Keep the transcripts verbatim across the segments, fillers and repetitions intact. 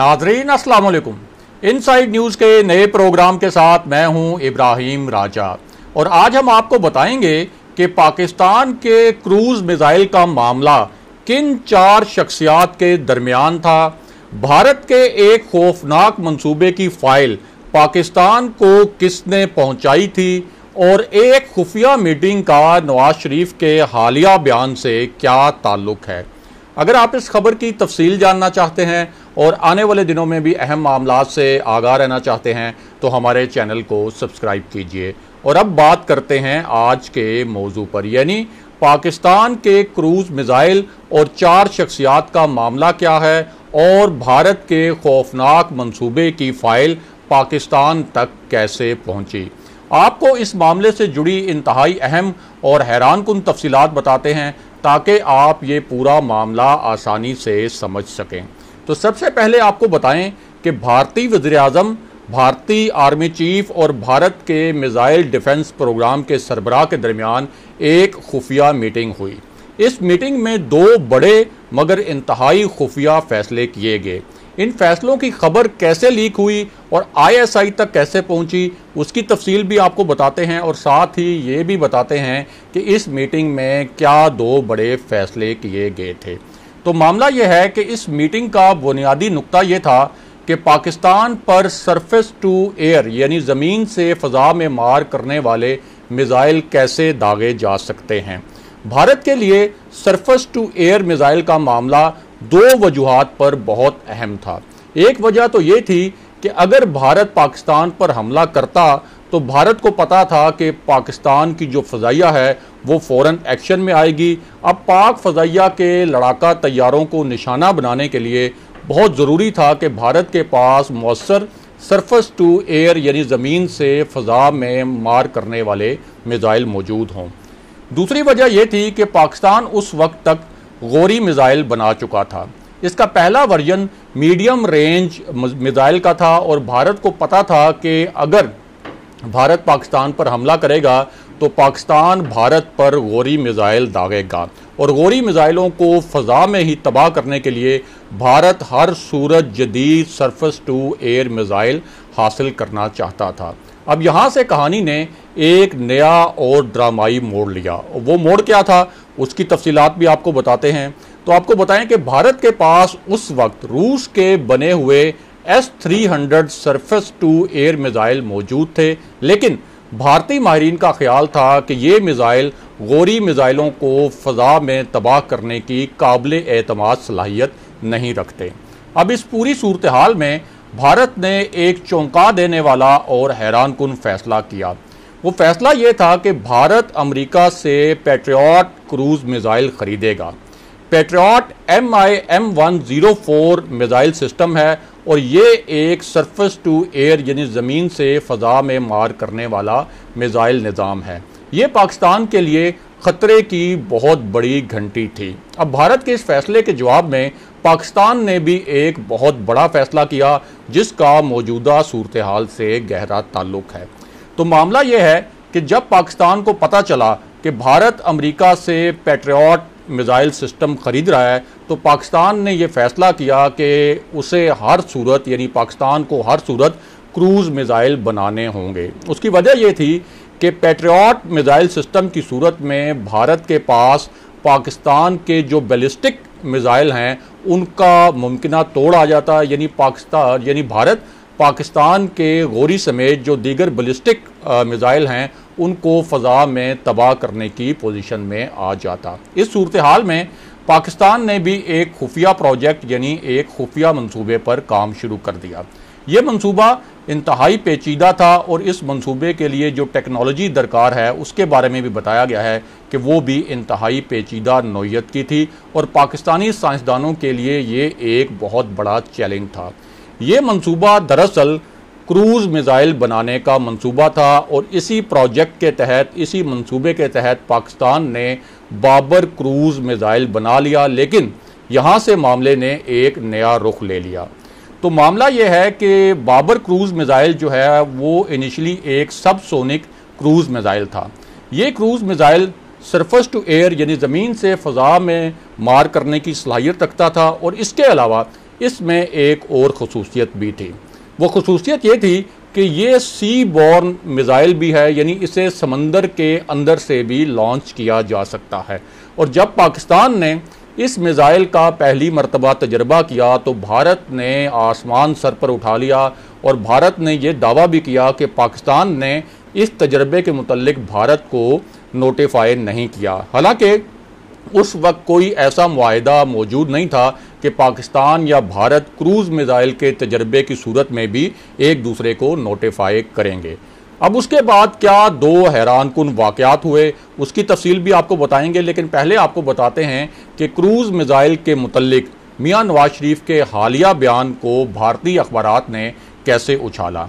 नाज़रीन अस्सलाम वालेकुम। इनसाइड न्यूज़ के नए प्रोग्राम के साथ मैं हूं इब्राहिम राजा और आज हम आपको बताएंगे कि पाकिस्तान के क्रूज़ मिज़ाइल का मामला किन चार शख्सियात के दरमियान था, भारत के एक खौफनाक मंसूबे की फ़ाइल पाकिस्तान को किसने पहुंचाई थी और एक खुफिया मीटिंग का नवाज शरीफ के हालिया बयान से क्या ताल्लुक़ है। अगर आप इस खबर की तफसील जानना चाहते हैं और आने वाले दिनों में भी अहम मामलात से आगाह रहना चाहते हैं तो हमारे चैनल को सब्सक्राइब कीजिए। और अब बात करते हैं आज के मौजू पर, यानी पाकिस्तान के क्रूज मिज़ाइल और चार शख्सियात का मामला क्या है और भारत के खौफनाक मंसूबे की फ़ाइल पाकिस्तान तक कैसे पहुंची। आपको इस मामले से जुड़ी इंतहाई अहम और हैरान कुन तफसीलात बताते हैं ताकि आप ये पूरा मामला आसानी से समझ सकें। तो सबसे पहले आपको बताएं कि भारतीय वज़ीर-ए-आज़म, भारतीय आर्मी चीफ और भारत के मिज़ाइल डिफेंस प्रोग्राम के सरबराह के दरमियान एक खुफिया मीटिंग हुई। इस मीटिंग में दो बड़े मगर इंतहाई खुफिया फैसले किए गए। इन फैसलों की खबर कैसे लीक हुई और आईएसआई तक कैसे पहुंची उसकी तफसील भी आपको बताते हैं और साथ ही ये भी बताते हैं कि इस मीटिंग में क्या दो बड़े फैसले किए गए थे। तो मामला यह है कि इस मीटिंग का बुनियादी नुक्ता यह था कि पाकिस्तान पर सरफेस टू एयर यानी ज़मीन से फ़ज़ा में मार करने वाले मिज़ाइल कैसे दागे जा सकते हैं। भारत के लिए सरफेस टू एयर मिज़ाइल का मामला दो वजूहात पर बहुत अहम था। एक वजह तो ये थी कि अगर भारत पाकिस्तान पर हमला करता तो भारत को पता था कि पाकिस्तान की जो फ़ज़ाइया है वो फ़ौरन एक्शन में आएगी। अब पाक फ़ज़ाइया के लड़ाका तैयारों को निशाना बनाने के लिए बहुत ज़रूरी था कि भारत के पास मौसर सरफेस टू एयर यानी ज़मीन से फ़ज़ा में मार करने वाले मिज़ाइल मौजूद हों। दूसरी वजह यह थी कि पाकिस्तान उस वक्त तक गौरी मिज़ाइल बना चुका था। इसका पहला वर्जन मीडियम रेंज मिज़ाइल का था और भारत को पता था कि अगर भारत पाकिस्तान पर हमला करेगा तो पाकिस्तान भारत पर गौरी मिज़ाइल दागेगा और गौरी मिज़ाइलों को फ़ज़ा में ही तबाह करने के लिए भारत हर सूरत जदीद सरफेस टू एयर मिज़ाइल हासिल करना चाहता था। अब यहाँ से कहानी ने एक नया और ड्रामाई मोड़ लिया। वो मोड़ क्या था उसकी तफसीलात भी आपको बताते हैं। तो आपको बताएं कि भारत के पास उस वक्त रूस के बने हुए S three hundred surface to air missile मौजूद थे, लेकिन भारतीय माहरीन का ख्याल था कि ये मिज़ाइल गौरी मिज़ाइलों को फ़ज़ा में तबाह करने की काबिल एतमाद सलाहियत नहीं रखते। अब इस पूरी सूरत हाल में भारत ने एक चौंका देने वाला और हैरान कुन फैसला किया। वो फैसला ये था कि भारत अमेरिका से पैट्रियट क्रूज़ मिज़ाइल ख़रीदेगा। Patriot M I M one zero four missile system है और ये एक सरफेस टू एयर यानी ज़मीन से फ़ज़ा में मार करने वाला मिज़ाइल निज़ाम है। ये पाकिस्तान के लिए ख़तरे की बहुत बड़ी घंटी थी। अब भारत के इस फैसले के जवाब में पाकिस्तान ने भी एक बहुत बड़ा फ़ैसला किया जिसका मौजूदा सूरत हाल से गहरा ताल्लुक़ है। तो मामला यह है कि जब पाकिस्तान को पता चला कि भारत अमेरिका से पैट्रियट मिज़ाइल सिस्टम ख़रीद रहा है तो पाकिस्तान ने यह फ़ैसला किया कि उसे हर सूरत यानी पाकिस्तान को हर सूरत क्रूज़ मिज़ाइल बनाने होंगे। उसकी वजह यह थी कि पैट्रियट मिज़ाइल सिस्टम की सूरत में भारत के पास पाकिस्तान के जो बैलिस्टिक मिज़ाइल हैं उनका मुमकिना तोड़ आ जाता, यानी पाकिस्तान यानी भारत पाकिस्तान के गौरी समेत जो दीगर बलिस्टिक मिज़ाइल हैं उनको फ़ज़ा में तबाह करने की पोजीशन में आ जाता। इस सूरत हाल में पाकिस्तान ने भी एक खुफिया प्रोजेक्ट यानी एक खुफिया मंसूबे पर काम शुरू कर दिया। ये मंसूबा इंतहाई पेचीदा था और इस मंसूबे के लिए जो टेक्नोलॉजी दरकार है उसके बारे में भी बताया गया है कि वो भी इंतहाई पेचीदा नौयत की थी और पाकिस्तानी साइंसदानों के लिए ये एक बहुत बड़ा चैलेंज था। ये मंसूबा दरअसल क्रूज़ मिज़ाइल बनाने का मंसूबा था और इसी प्रोजेक्ट के तहत इसी मंसूबे के तहत पाकिस्तान ने बाबर क्रूज़ मिज़ाइल बना लिया, लेकिन यहाँ से मामले ने एक नया रुख ले लिया। तो मामला यह है कि बाबर क्रूज़ मिज़ाइल जो है वो इनिशली एक सबसोनिक क्रूज़ मिज़ाइल था। ये cruise missile surface to air यानी ज़मीन से फ़ज़ा में मार करने की सलाहियत रखता था और इसके अलावा इसमें एक और खसूसियत भी थी। वो खसूसियत ये थी कि ये सी बॉर्न मिज़ाइल भी है, यानी इसे समंदर के अंदर से भी लॉन्च किया जा सकता है। और जब पाकिस्तान ने इस मिज़ाइल का पहली मरतबा तजर्बा किया तो भारत ने आसमान सर पर उठा लिया और भारत ने यह दावा भी किया कि पाकिस्तान ने इस तजर्बे के मुतल्लिक भारत को नोटिफाई नहीं किया। हालांकि उस वक्त कोई ऐसा मुआहिदा मौजूद नहीं था कि पाकिस्तान या भारत क्रूज़ मिज़ाइल के तजर्बे की सूरत में भी एक दूसरे को नोटिफाई करेंगे। अब उसके बाद क्या दो हैरान कुन वाक़यात हुए, उसकी तफसील भी आपको बताएंगे, लेकिन पहले आपको बताते हैं कि क्रूज़ मिज़ाइल के मुतल्लिक मियाँ नवाज शरीफ के हालिया बयान को भारतीय अखबारात ने कैसे उछाला।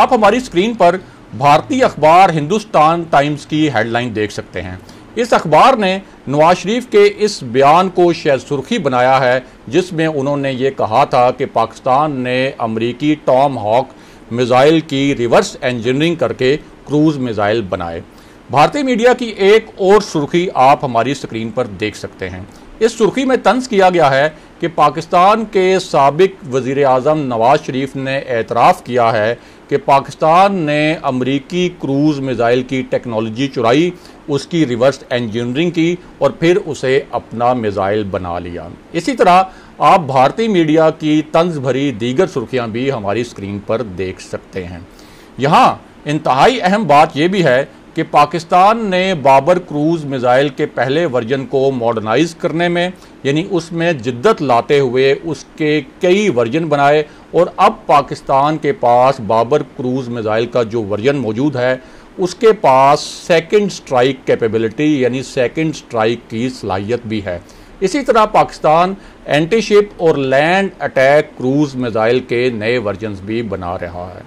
आप हमारी स्क्रीन पर भारतीय अखबार हिंदुस्तान टाइम्स की हेडलाइन देख सकते हैं। इस अखबार ने नवाज शरीफ के इस बयान को शायद सुर्खी बनाया है जिसमें उन्होंने ये कहा था कि पाकिस्तान ने अमरीकी टॉमहॉक मिज़ाइल की रिवर्स इंजीनियरिंग करके क्रूज़ मिज़ाइल बनाए। भारतीय मीडिया की एक और सुर्खी आप हमारी स्क्रीन पर देख सकते हैं। इस सुर्खी में तंज किया गया है कि पाकिस्तान के साबिक वज़ीर आज़म नवाज शरीफ ने एतराफ़ किया है कि पाकिस्तान ने अमरीकी क्रूज़ मिज़ाइल की टेक्नोलॉजी चुराई, उसकी रिवर्स इंजीनियरिंग की और फिर उसे अपना मिज़ाइल बना लिया। इसी तरह आप भारतीय मीडिया की तंज भरी दीगर सुर्खियां भी हमारी स्क्रीन पर देख सकते हैं। यहाँ इंतहाई अहम बात यह भी है कि पाकिस्तान ने बाबर क्रूज़ मिज़ाइल के पहले वर्जन को मॉडर्नाइज़ करने में, यानी उसमें जिद्दत लाते हुए उसके कई वर्जन बनाए और अब पाकिस्तान के पास बाबर क्रूज़ मिज़ाइल का जो वर्जन मौजूद है उसके पास सेकंड स्ट्राइक कैपेबिलिटी यानी सेकंड स्ट्राइक की सलाहियत भी है। इसी तरह पाकिस्तान एंटीशिप और लैंड अटैक क्रूज़ मिज़ाइल के नए वर्जन्स भी बना रहा है।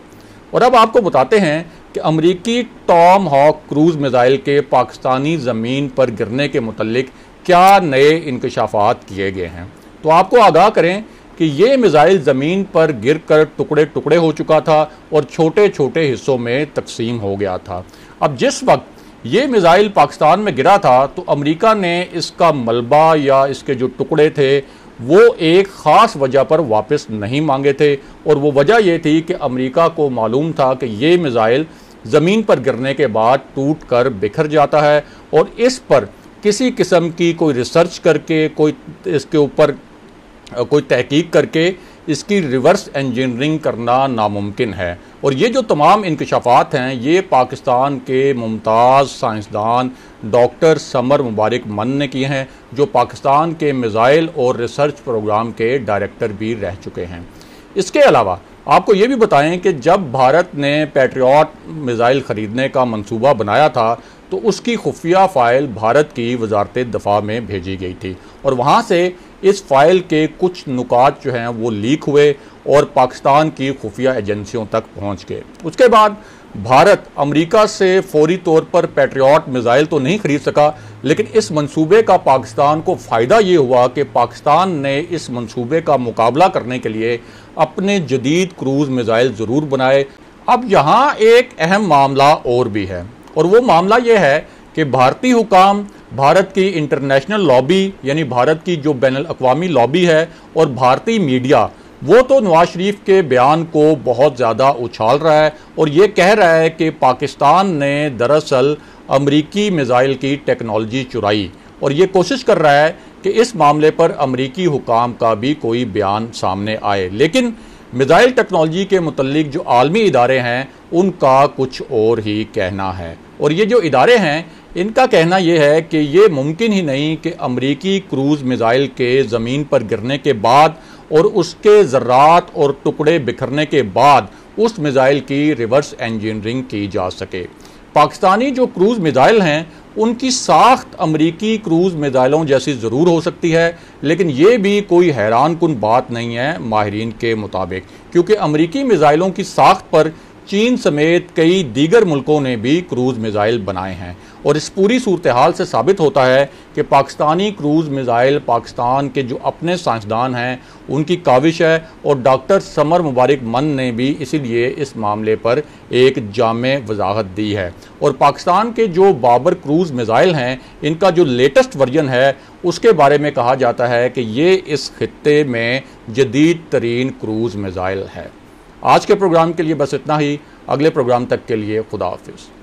और अब आपको बताते हैं कि अमरीकी टॉमहॉक क्रूज़ मिज़ाइल के पाकिस्तानी ज़मीन पर गिरने के मुतल्लिक क्या नए इंकशाफात किए गए हैं। तो आपको आगाह करें कि ये मिज़ाइल ज़मीन पर गिरकर टुकड़े टुकड़े हो चुका था और छोटे छोटे हिस्सों में तकसीम हो गया था। अब जिस वक्त ये मिज़ाइल पाकिस्तान में गिरा था तो अमेरिका ने इसका मलबा या इसके जो टुकड़े थे वो एक ख़ास वजह पर वापस नहीं मांगे थे और वो वजह ये थी कि अमेरिका को मालूम था कि ये मिज़ाइल ज़मीन पर गिरने के बाद टूट कर बिखर जाता है और इस पर किसी किस्म की कोई रिसर्च करके, कोई इसके ऊपर कोई तहकीक करके इसकी रिवर्स इंजीनियरिंग करना नामुमकिन है। और ये जो तमाम इंकशाफात हैं ये पाकिस्तान के मुमताज़ साइंसदान डॉक्टर समर मुबारक मन ने किए हैं, जो पाकिस्तान के मिज़ाइल और रिसर्च प्रोग्राम के डायरेक्टर भी रह चुके हैं। इसके अलावा आपको ये भी बताएं कि जब भारत ने पैट्रियट मिज़ाइल ख़रीदने का मंसूबा बनाया था तो उसकी खुफिया फ़ाइल भारत की वजारत दफ़ा में भेजी गई थी और वहाँ से इस फाइल के कुछ नुकात जो हैं वो लीक हुए और पाकिस्तान की खुफिया एजेंसियों तक पहुंच गए। उसके बाद भारत अमेरिका से फौरी तौर पर पैट्रियट मिज़ाइल तो नहीं खरीद सका, लेकिन इस मंसूबे का पाकिस्तान को फ़ायदा ये हुआ कि पाकिस्तान ने इस मंसूबे का मुकाबला करने के लिए अपने जदीद क्रूज़ मिज़ाइल ज़रूर बनाए। अब यहाँ एक अहम मामला और भी है और वो मामला ये है कि भारतीय हुकाम, भारत की इंटरनेशनल लॉबी यानी भारत की जो बैनुल अक़वामी लॉबी है और भारतीय मीडिया, वो तो नवाज शरीफ के बयान को बहुत ज़्यादा उछाल रहा है और ये कह रहा है कि पाकिस्तान ने दरअसल अमरीकी मिज़ाइल की टेक्नोलॉजी चुराई और ये कोशिश कर रहा है कि इस मामले पर अमरीकी हुकाम का भी कोई बयान सामने आए। लेकिन मिज़ाइल टेक्नोलॉजी के मुतल्लिक जो आलमी इदारे हैं उनका कुछ और ही कहना है और ये जो इदारे हैं इनका कहना यह है कि ये मुमकिन ही नहीं कि अमरीकी क्रूज़ मिज़ाइल के ज़मीन पर गिरने के बाद और उसके ज़र्रात और टुकड़े बिखरने के बाद उस मिज़ाइल की रिवर्स इंजीनियरिंग की जा सके। पाकिस्तानी जो क्रूज़ मिज़ाइल हैं उनकी साख्त अमरीकी क्रूज़ मिज़ाइलों जैसी ज़रूर हो सकती है, लेकिन ये भी कोई हैरान कुन बात नहीं है माहिरीन के मुताबिक, क्योंकि अमरीकी मिज़ाइलों की साख्त पर चीन समेत कई दीगर मुल्कों ने भी क्रूज़ मिज़ाइल बनाए हैं और इस पूरी सूरत हाल से साबित होता है कि पाकिस्तानी क्रूज़ मिज़ाइल पाकिस्तान के जो अपने साइंसदान हैं उनकी काविश है, और डॉक्टर समर मुबारक मन ने भी इसीलिए इस मामले पर एक जामे वजाहत दी है। और पाकिस्तान के जो बाबर क्रूज़ मिज़ाइल हैं इनका जो लेटेस्ट वर्जन है उसके बारे में कहा जाता है कि ये इस खित्ते में जदीद तरीन क्रूज़ मिज़ाइल है। आज के प्रोग्राम के लिए बस इतना ही, अगले प्रोग्राम तक के लिए खुदा हाफिज़।